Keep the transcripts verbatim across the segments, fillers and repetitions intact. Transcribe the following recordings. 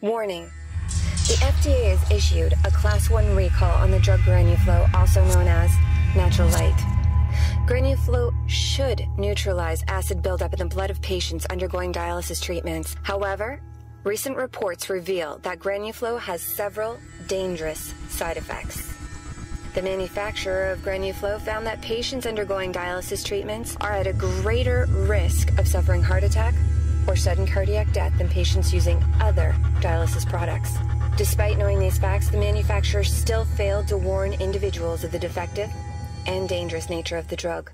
Warning. The F D A has issued a Class one recall on the drug GranuFlo, also known as NaturalLyte. GranuFlo should neutralize acid buildup in the blood of patients undergoing dialysis treatments. However, recent reports reveal that GranuFlo has several dangerous side effects. The manufacturer of GranuFlo found that patients undergoing dialysis treatments are at a greater risk of suffering heart attack or sudden cardiac death than patients using other dialysis products. Despite knowing these facts, the manufacturer still failed to warn individuals of the defective and dangerous nature of the drug.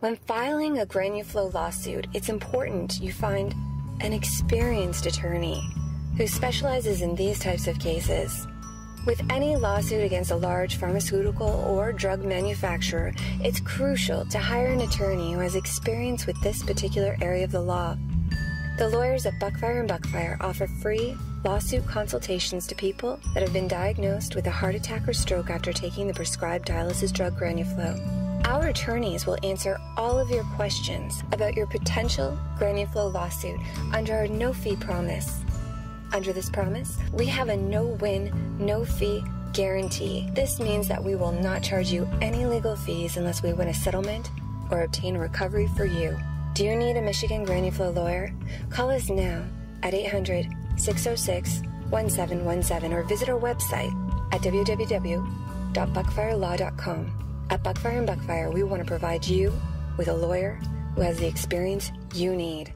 When filing a GranuFlo lawsuit, it's important you find an experienced attorney who specializes in these types of cases. With any lawsuit against a large pharmaceutical or drug manufacturer, it's crucial to hire an attorney who has experience with this particular area of the law. The lawyers at Buckfire and Buckfire offer free lawsuit consultations to people that have been diagnosed with a heart attack or stroke after taking the prescribed dialysis drug GranuFlo. Our attorneys will answer all of your questions about your potential GranuFlo lawsuit under our no-fee promise. Under this promise, we have a no-win, no-fee guarantee. This means that we will not charge you any legal fees unless we win a settlement or obtain a recovery for you. Do you need a Michigan GranuFlo lawyer? Call us now at eight hundred, six oh six, one seven one seven or visit our website at w w w dot buckfire law dot com. At Buckfire and Buckfire, we want to provide you with a lawyer who has the experience you need.